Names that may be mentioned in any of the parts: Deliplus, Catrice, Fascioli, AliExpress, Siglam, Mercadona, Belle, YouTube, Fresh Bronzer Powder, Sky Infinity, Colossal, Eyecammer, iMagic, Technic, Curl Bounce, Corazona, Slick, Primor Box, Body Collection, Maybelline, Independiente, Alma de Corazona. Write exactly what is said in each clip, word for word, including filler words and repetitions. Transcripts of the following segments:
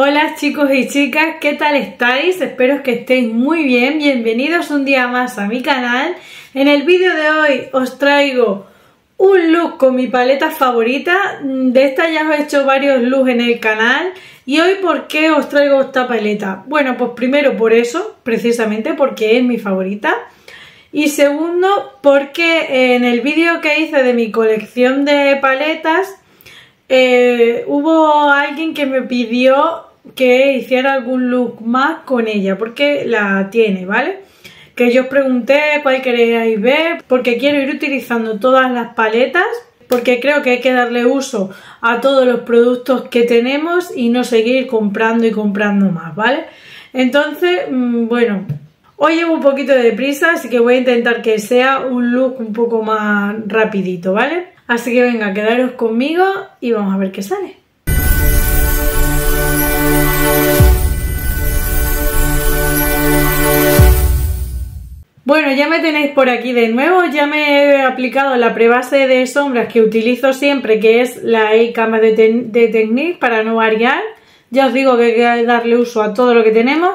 Hola chicos y chicas, ¿qué tal estáis? Espero que estéis muy bien, bienvenidos un día más a mi canal. En el vídeo de hoy os traigo un look con mi paleta favorita, de esta ya os he hecho varios looks en el canal. ¿Y hoy por qué os traigo esta paleta? Bueno, pues primero por eso, precisamente porque es mi favorita. Y segundo, porque en el vídeo que hice de mi colección de paletas, eh, hubo alguien que me pidió que hiciera algún look más con ella, porque la tiene, ¿vale? Que yo os pregunté cuál queréis ver, porque quiero ir utilizando todas las paletas, porque creo que hay que darle uso a todos los productos que tenemos y no seguir comprando y comprando más, ¿vale? Entonces, bueno, hoy llevo un poquito de prisa, así que voy a intentar que sea un look un poco más rapidito, ¿vale? Así que venga, quedaros conmigo y vamos a ver qué sale. Bueno, ya me tenéis por aquí de nuevo, ya me he aplicado la prebase de sombras que utilizo siempre, que es la Eyecammer de, de Technic, para no variar. Ya os digo que hay que darle uso a todo lo que tenemos.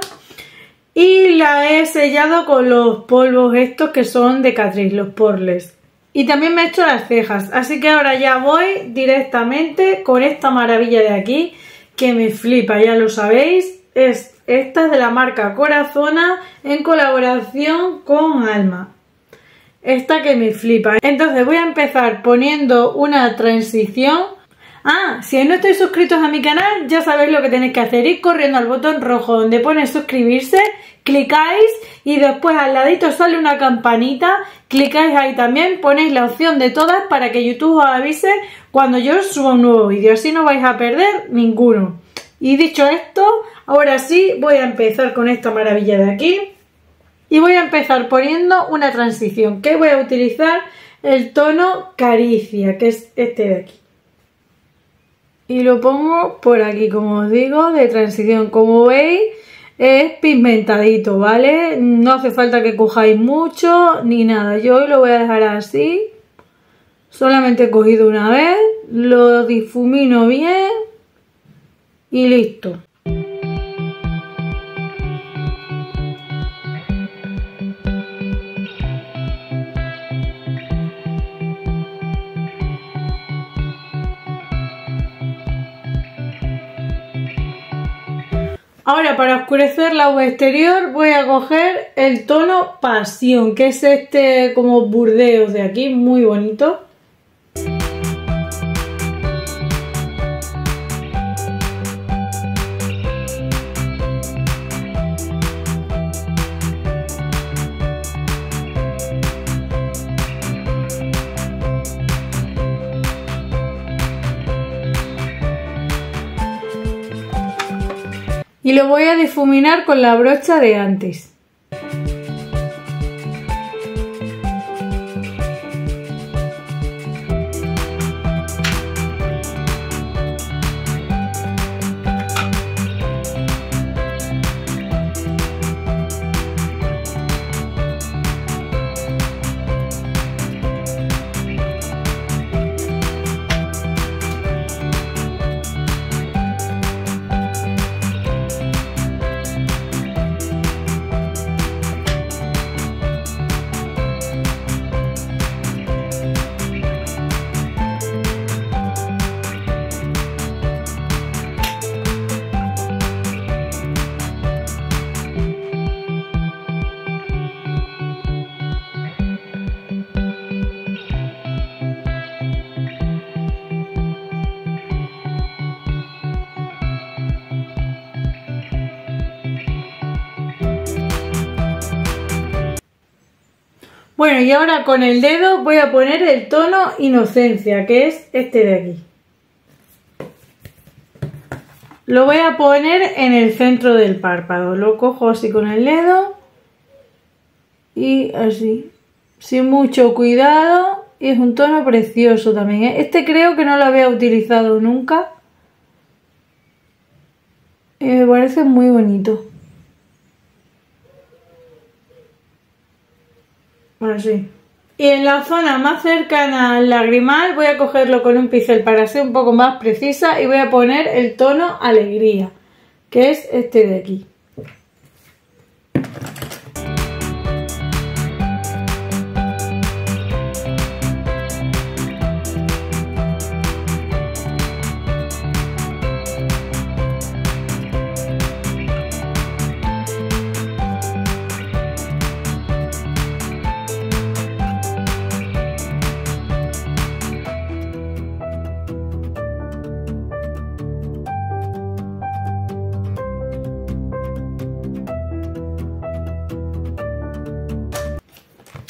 Y la he sellado con los polvos estos que son de Catrice, los porles. Y también me he hecho las cejas, así que ahora ya voy directamente con esta maravilla de aquí, que me flipa, ya lo sabéis, es... Esta es de la marca Corazona en colaboración con Alma. Esta que me flipa. Entonces voy a empezar poniendo una transición. Ah, si no estáis suscritos a mi canal, ya sabéis lo que tenéis que hacer. Ir corriendo al botón rojo donde pone suscribirse, clicáis y después al ladito sale una campanita. Clicáis ahí también, ponéis la opción de todas para que YouTube os avise cuando yo suba un nuevo vídeo. Así no vais a perder ninguno. Y dicho esto, ahora sí voy a empezar con esta maravilla de aquí y voy a empezar poniendo una transición, que voy a utilizar el tono Caricia, que es este de aquí. Y lo pongo por aquí, como os digo, de transición. Como veis, es pigmentadito, ¿vale? No hace falta que cojáis mucho ni nada. Yo hoy lo voy a dejar así, solamente he cogido una vez, lo difumino bien y listo. Ahora, para oscurecer la uva exterior, voy a coger el tono Pasión, que es este como burdeos de aquí, muy bonito. Y lo voy a difuminar con la brocha de antes. Bueno, y ahora con el dedo voy a poner el tono Inocencia, que es este de aquí. Lo voy a poner en el centro del párpado. Lo cojo así con el dedo y así, sin mucho cuidado. Y es un tono precioso también, ¿eh? Este creo que no lo había utilizado nunca. Y me parece muy bonito. Así. Y en la zona más cercana al lagrimal voy a cogerlo con un pincel para ser un poco más precisa y voy a poner el tono Alegría, que es este de aquí.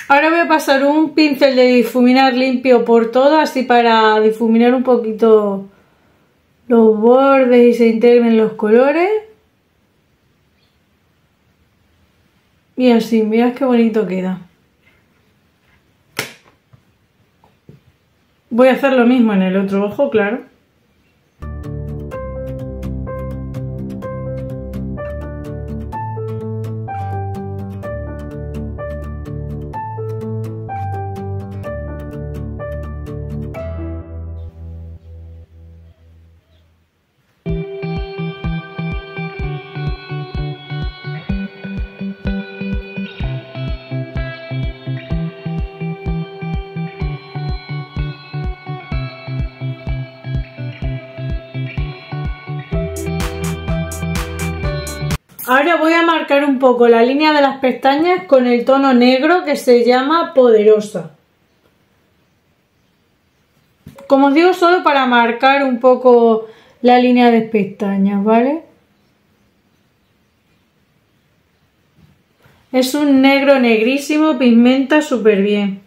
Ahora voy a pasar un pincel de difuminar limpio por todo, así para difuminar un poquito los bordes y se integren los colores. Y así, mirad qué bonito queda. Voy a hacer lo mismo en el otro ojo, claro. Ahora voy a marcar un poco la línea de las pestañas con el tono negro que se llama Poderosa. Como os digo, solo para marcar un poco la línea de pestañas, ¿vale? Es un negro negrísimo, pigmenta súper bien.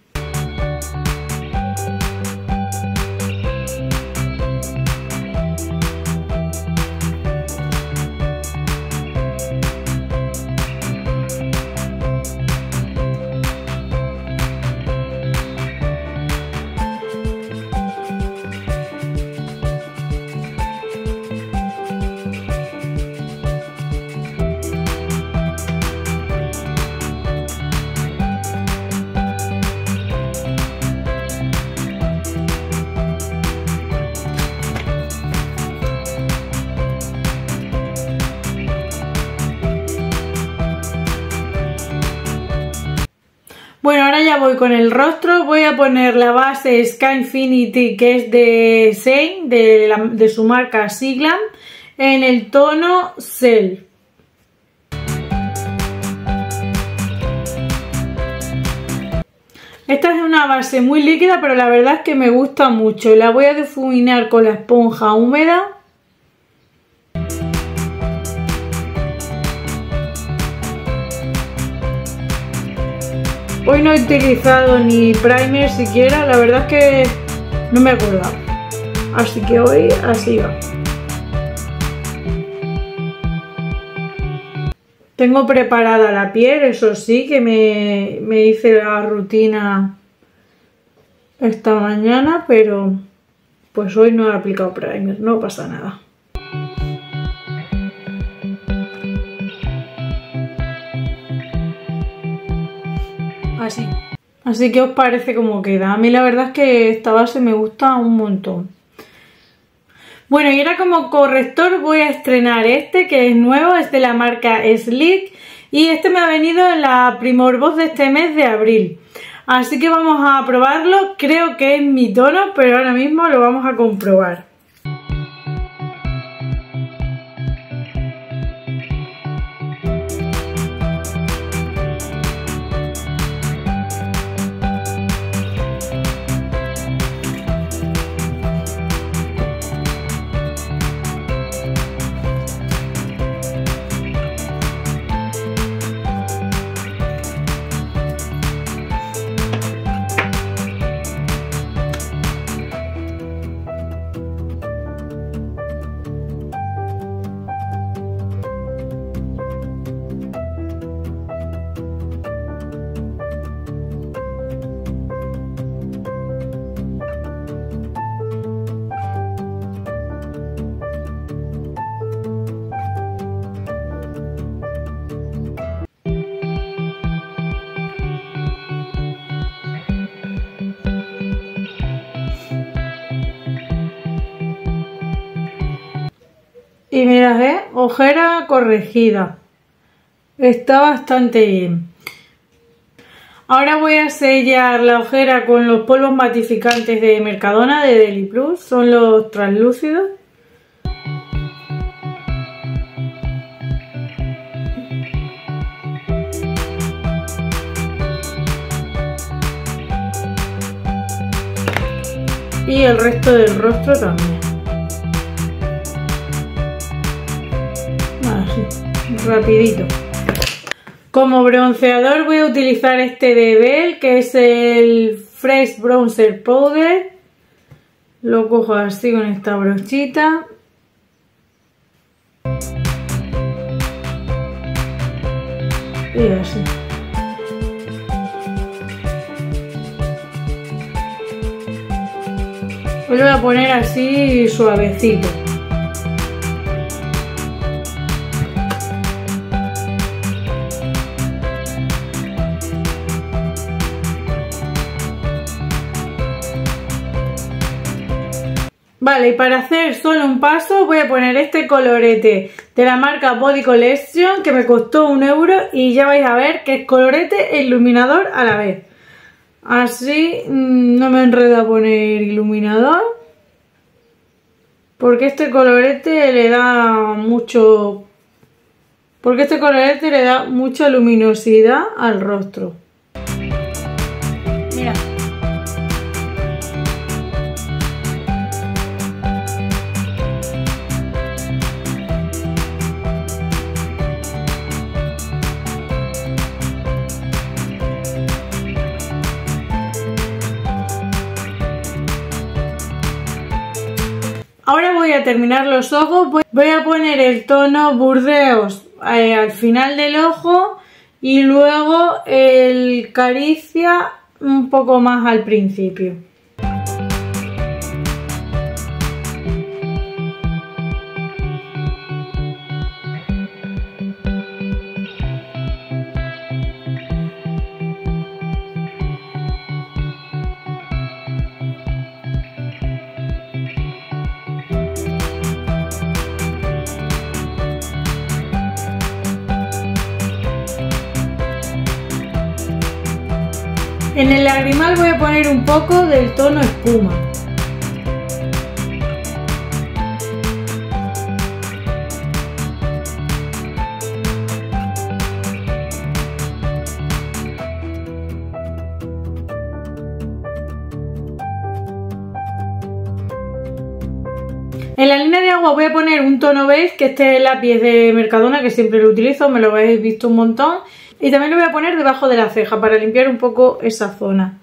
Bueno, ahora ya voy con el rostro, voy a poner la base Sky Infinity, que es de Sein, de, la, de su marca Siglam, en el tono Cell. Esta es una base muy líquida, pero la verdad es que me gusta mucho. La voy a difuminar con la esponja húmeda. Hoy no he utilizado ni primer siquiera, la verdad es que no me acordaba. Así que hoy así va. Tengo preparada la piel, eso sí, que me, me hice la rutina esta mañana, pero pues hoy no he aplicado primer, no pasa nada. Así. Así que os parece como queda. A mí la verdad es que esta base me gusta un montón. Bueno, y ahora como corrector voy a estrenar este, que es nuevo, es de la marca Slick. Y este me ha venido en la Primor Box de este mes de abril. Así que vamos a probarlo. Creo que es mi tono, pero ahora mismo lo vamos a comprobar. Y mirad, ¿eh? Ojera corregida. Está bastante bien. Ahora voy a sellar la ojera con los polvos matificantes de Mercadona, de Deliplus. Son los translúcidos. Y el resto del rostro también. Así, rapidito. Como bronceador voy a utilizar este de Belle, que es el Fresh Bronzer Powder. Lo cojo así con esta brochita. Y así. Lo voy a poner así suavecito. Vale, y para hacer solo un paso voy a poner este colorete de la marca Body Collection, que me costó un euro, y ya vais a ver que es colorete e iluminador a la vez. Así no me enreda poner iluminador, porque este colorete le da mucho, porque este colorete le da mucha luminosidad al rostro. Mira. Ahora voy a terminar los ojos, voy a poner el tono burdeos eh, al final del ojo y luego el caricia un poco más al principio. En el lagrimal voy a poner un poco del tono espuma. En la línea de agua voy a poner un tono beige, que este es lápiz de Mercadona, que siempre lo utilizo, me lo habéis visto un montón. Y también lo voy a poner debajo de la ceja para limpiar un poco esa zona.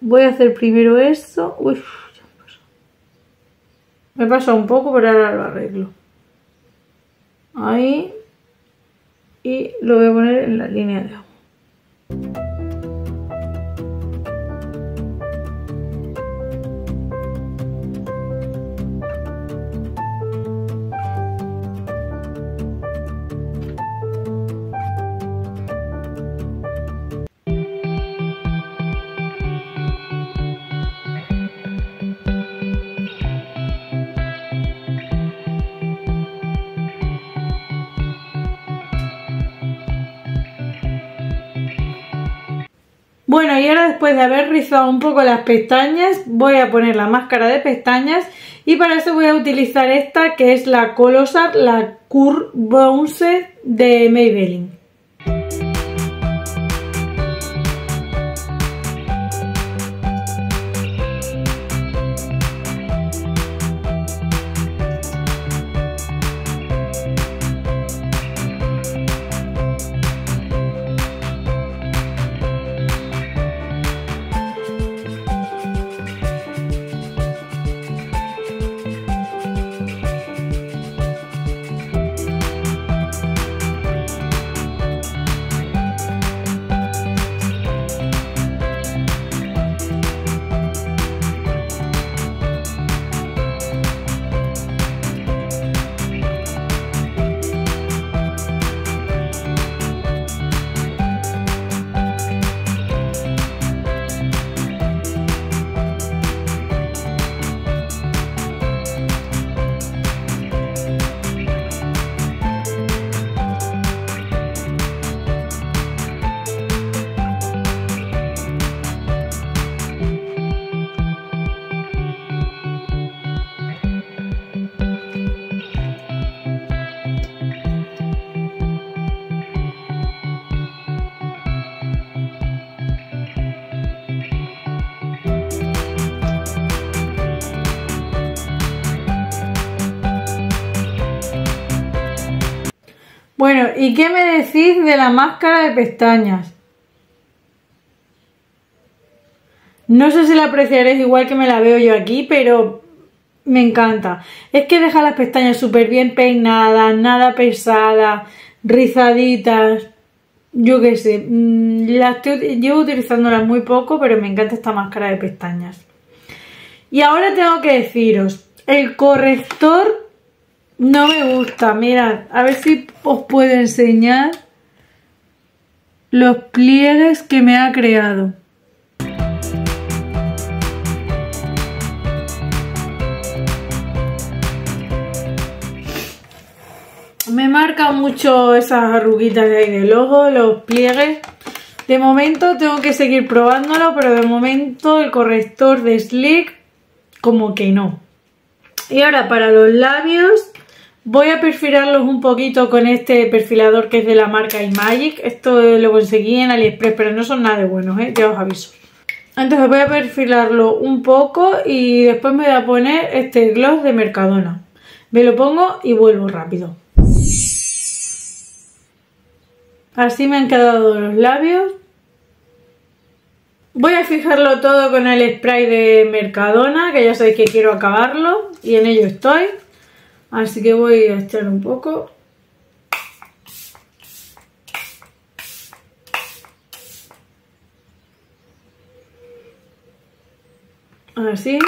Voy a hacer primero esto. Uy, ya me pasó. Me pasa un poco, pero ahora lo arreglo. Ahí. Y lo voy a poner en la línea de agua. Bueno, y ahora después de haber rizado un poco las pestañas, voy a poner la máscara de pestañas y para eso voy a utilizar esta, que es la Colossal, la Curl Bounce de Maybelline. Bueno, ¿y qué me decís de la máscara de pestañas? No sé si la apreciaréis igual que me la veo yo aquí, pero me encanta. Es que deja las pestañas súper bien peinadas, nada pesadas, rizaditas. Yo qué sé, las estoy, llevo utilizándolas muy poco, pero me encanta esta máscara de pestañas. Y ahora tengo que deciros, el corrector no me gusta. Mirad, a ver si os puedo enseñar los pliegues que me ha creado. Me marca mucho esas arruguitas de ahí del ojo, los pliegues. De momento tengo que seguir probándolo, pero de momento el corrector de Slick como que no. Y ahora para los labios voy a perfilarlos un poquito con este perfilador que es de la marca iMagic. Esto lo conseguí en AliExpress, pero no son nada de buenos, ¿eh? Ya os aviso. Entonces voy a perfilarlo un poco y después me voy a poner este gloss de Mercadona. Me lo pongo y vuelvo rápido. Así me han quedado los labios. Voy a fijarlo todo con el spray de Mercadona, que ya sabéis que quiero acabarlo y en ello estoy. Así que voy a echar un poco. Así.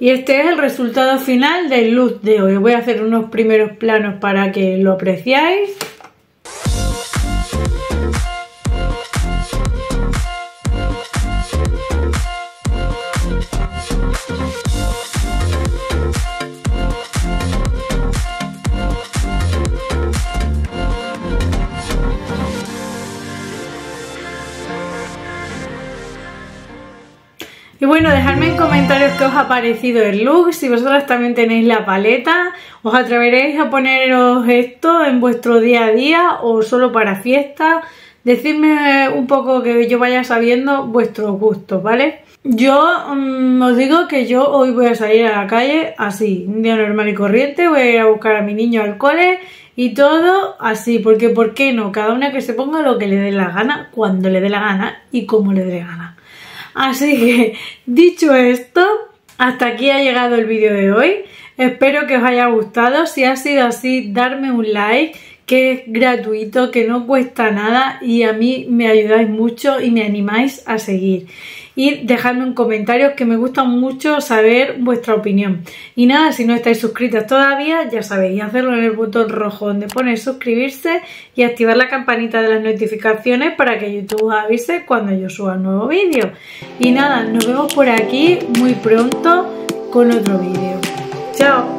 Y este es el resultado final del look de hoy. Voy a hacer unos primeros planos para que lo apreciáis. Y bueno, dejadme en comentarios qué os ha parecido el look, si vosotras también tenéis la paleta, os atreveréis a poneros esto en vuestro día a día o solo para fiesta. Decidme un poco que yo vaya sabiendo vuestros gustos, ¿vale? Yo mmm, os digo que yo hoy voy a salir a la calle así, un día normal y corriente, voy a ir a buscar a mi niño al cole y todo así, porque ¿por qué no? Cada una que se ponga lo que le dé la gana, cuando le dé la gana y como le dé la gana. Así que, dicho esto, hasta aquí ha llegado el vídeo de hoy. Espero que os haya gustado. Si ha sido así, darme un like, que es gratuito, que no cuesta nada y a mí me ayudáis mucho y me animáis a seguir. Y dejadme un comentario, que me gusta mucho saber vuestra opinión. Y nada, si no estáis suscritas todavía, ya sabéis, hacerlo en el botón rojo donde pone suscribirse y activar la campanita de las notificaciones para que YouTube os avise cuando yo suba un nuevo vídeo. Y nada, nos vemos por aquí muy pronto con otro vídeo. ¡Chao!